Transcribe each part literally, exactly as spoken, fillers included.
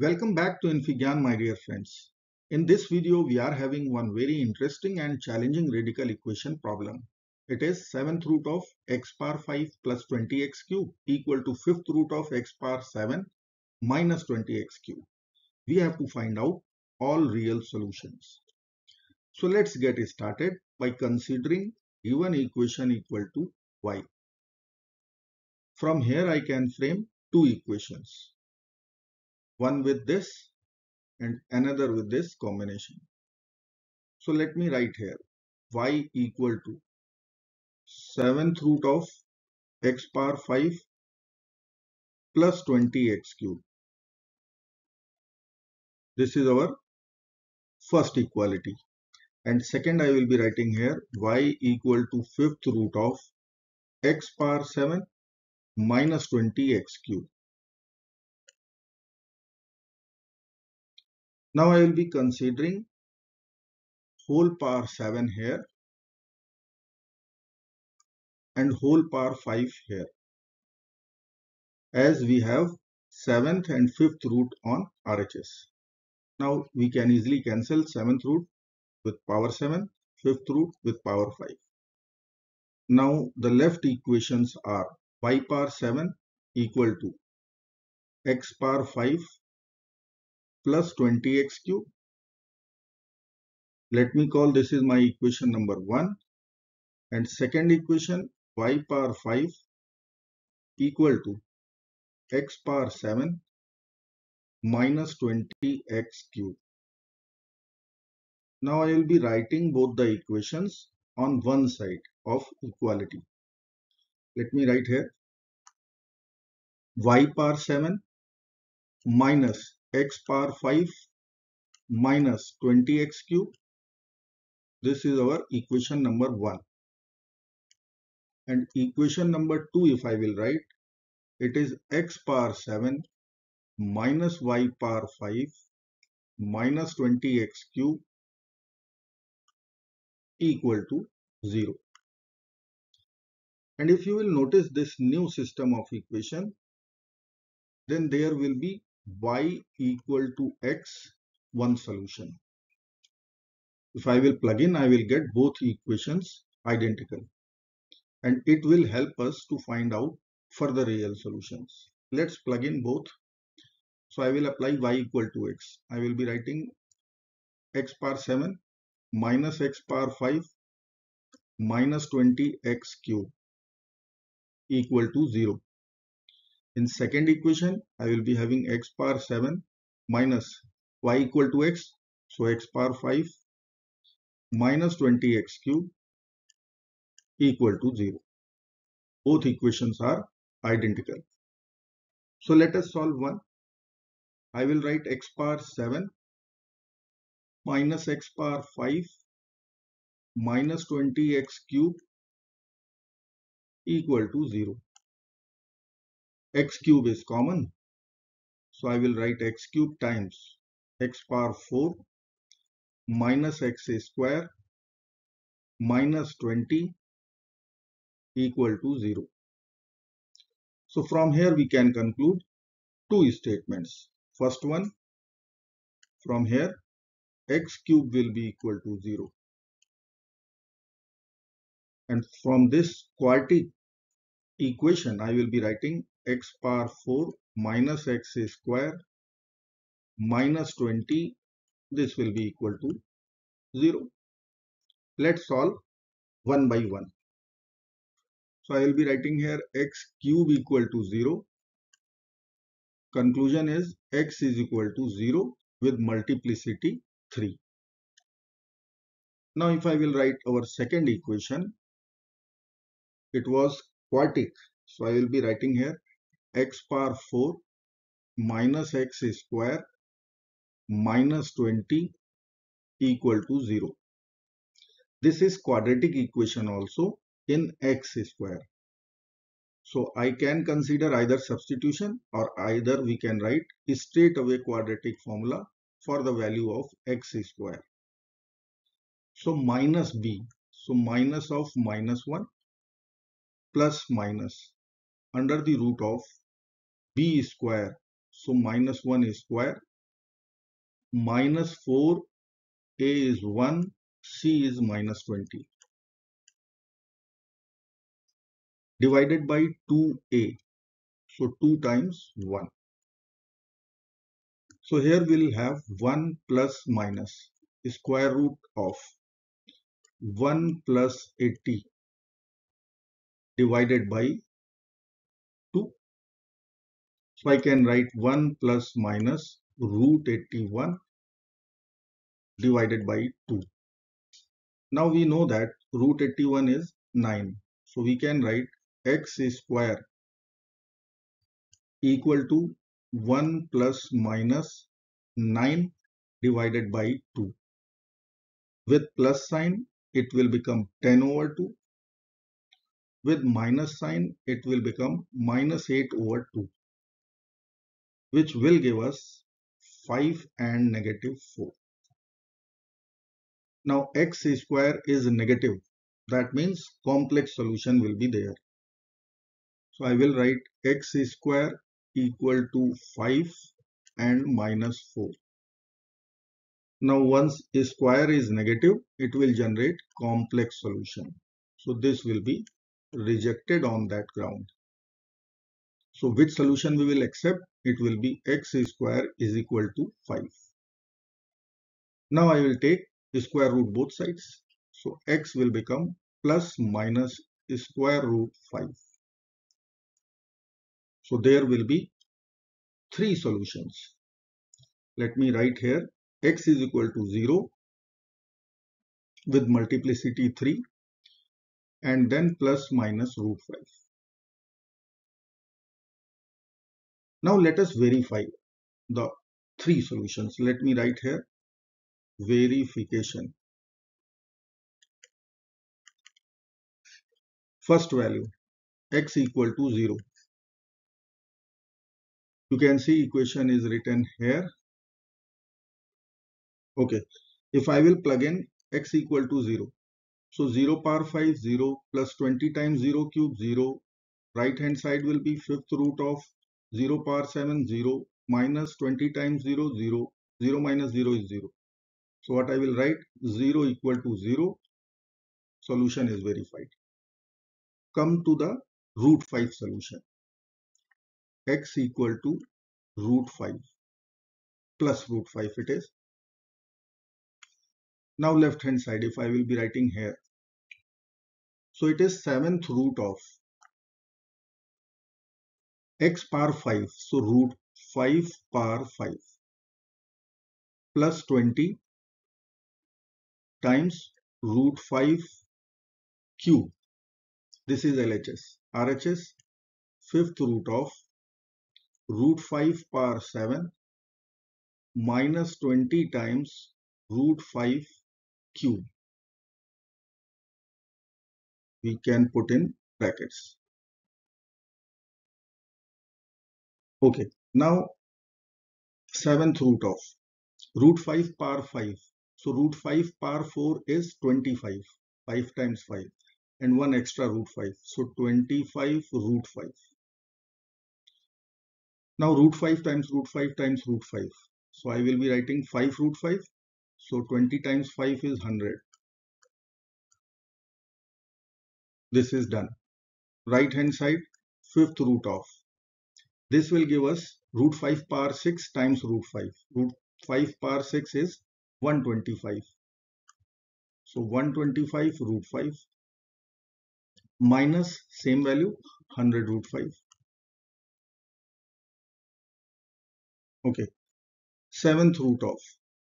Welcome back to Infigyan, my dear friends. In this video, we are having one very interesting and challenging radical equation problem. It is seventh root of x power five plus twenty x cube equal to fifth root of x power seven minus twenty x cube. We have to find out all real solutions. So let's get started by considering given equation equal to y. From here, I can frame two equations. One with this and another with this combination. So let me write here y equal to seventh root of x power five plus twenty x cube. This is our first equality. And second, I will be writing here y equal to fifth root of x power seven minus twenty x cube. Now I will be considering whole power seven here and whole power five here, as we have seventh and fifth root on R H S. Now we can easily cancel seventh root with power seven, fifth root with power five. Now the left equations are y power seven equal to x power five plus twenty x cube. Let me call this is my equation number one, and second equation y power five equal to x power seven minus twenty x cube. Now I will be writing both the equations on one side of equality. Let me write here y power seven minus x power five minus twenty x cube. This is our equation number one. And equation number two, if I will write, it is x power seven minus y power five minus twenty x cube equal to zero. And if you will notice this new system of equation, then there will be y equal to x, one solution. If I will plug in, I will get both equations identical, and it will help us to find out further real solutions. Let's plug in both. So I will apply y equal to x. I will be writing x power seven minus x power five minus twenty x cube equal to zero. In second equation, I will be having x power seven minus y equal to x. So x power five minus twenty x cube equal to zero. Both equations are identical. So let us solve one. I will write x power seven minus x power five minus twenty x cube equal to zero. X cube is common, so I will write x cube times x power four minus x square minus twenty equal to zero. So from here we can conclude two statements. First one, from here x cube will be equal to zero. And from this quadratic equation, I will be writing x power four minus x square minus twenty. This will be equal to zero. Let's solve one by one. So I will be writing here x cube equal to zero. Conclusion is x is equal to zero with multiplicity three. Now if I will write our second equation, it was quadratic. So I will be writing here x power four minus x square minus twenty equal to zero. This is quadratic equation also in x square. So I can consider either substitution, or either we can write straight away quadratic formula for the value of x square. So minus b, so minus of minus one plus minus under the root of b square, so minus one square minus four, A is one, C is minus twenty, divided by two A. So two times one. So here we will have one plus minus square root of one plus eighty divided by two. So I can write one plus minus root eighty-one divided by two. Now we know that root eighty-one is nine. So we can write x square equal to one plus minus nine divided by two. With plus sign, it will become ten over two. With minus sign, it will become minus eight over two, which will give us five and negative four. Now x square is negative. That means complex solution will be there. So I will write x square equal to five and minus four. Now once square is negative, it will generate complex solution. So this will be rejected on that ground. So which solution we will accept? It will be x square is equal to five. Now I will take square root both sides. So x will become plus minus square root five. So there will be three solutions. Let me write here x is equal to zero with multiplicity three and then plus minus root five. Now let us verify the three solutions. Let me write here verification. First value x equal to zero. You can see equation is written here. Okay, if I will plug in x equal to zero. So zero power five, zero plus twenty times zero cube, zero. Right hand side will be fifth root of zero power seven, zero minus twenty times zero, zero. zero minus zero is zero. So what I will write, zero equal to zero. Solution is verified. Come to the root five solution. X equal to root five plus root five it is. Now left hand side, if I will be writing here, so it is seventh root of x power five, so root five power five plus twenty times root five cube. This is L H S. R H S fifth root of root five power seven minus twenty times root five cube. We can put in brackets. Okay, now seventh root of root five power five. So root five power four is twenty-five. five times five and one extra root five. So twenty-five root five. Now root five times root five times root five. So I will be writing five root five. So twenty times five is one hundred. This is done. Right hand side, fifth root of. This will give us root five power six times root five. Root five power six is one hundred twenty-five. So one hundred twenty-five root five minus same value one hundred root five. Okay, seventh root of,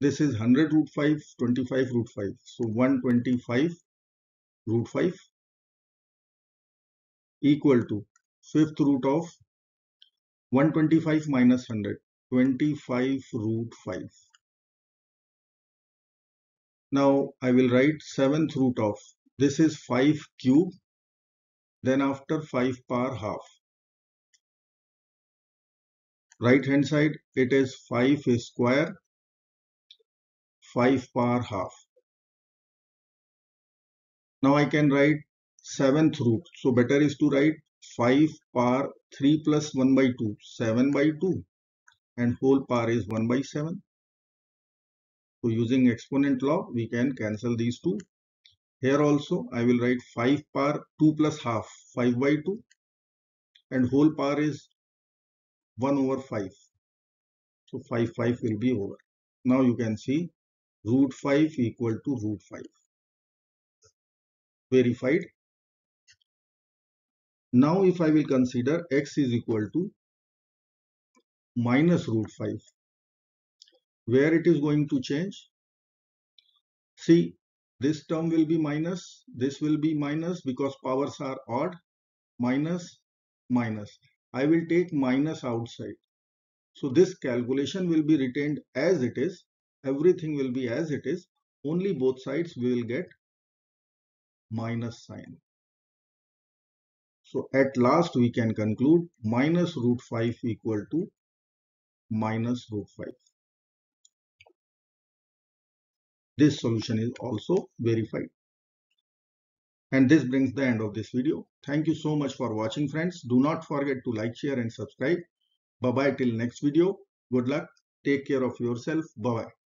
this is one hundred root five, twenty-five root five, so one hundred twenty-five root five equal to fifth root of one hundred twenty-five minus one hundred, twenty-five root five. Now I will write seventh root of, this is five cube, then after five power half. Right hand side, it is five square, five power half. Now I can write seventh root. So better is to write five power three plus one by two, seven by two, and whole power is one by seven. So using exponent law, we can cancel these two. Here also, I will write five power two plus half, five by two, and whole power is one over five. So five, five will be over. Now you can see root five equal to root five. Verified. Now if I will consider x is equal to minus root five, where it is going to change? See, this term will be minus, this will be minus because powers are odd, minus, minus. I will take minus outside. So this calculation will be retained as it is, everything will be as it is, only both sides we will get minus sign. So at last we can conclude minus root five equal to minus root five. This solution is also verified. And this brings the end of this video. Thank you so much for watching, friends. Do not forget to like, share and subscribe. Bye-bye till next video. Good luck. Take care of yourself. Bye-bye.